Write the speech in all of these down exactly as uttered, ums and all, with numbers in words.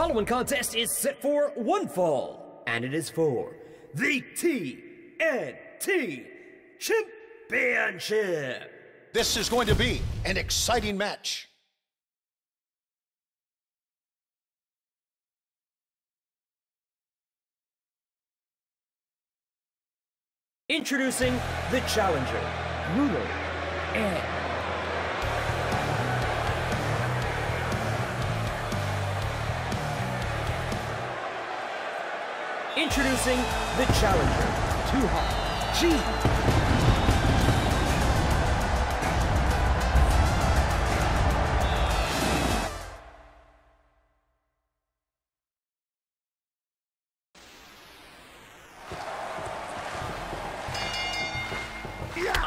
following contest is set for one fall, and it is for the T N T Championship. This is going to be an exciting match. Introducing the challenger, Ruler N. Introducing the challenger, Tuha G. Come on.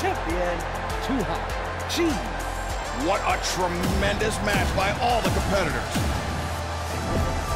champion, Tuha G. What a tremendous match by all the competitors.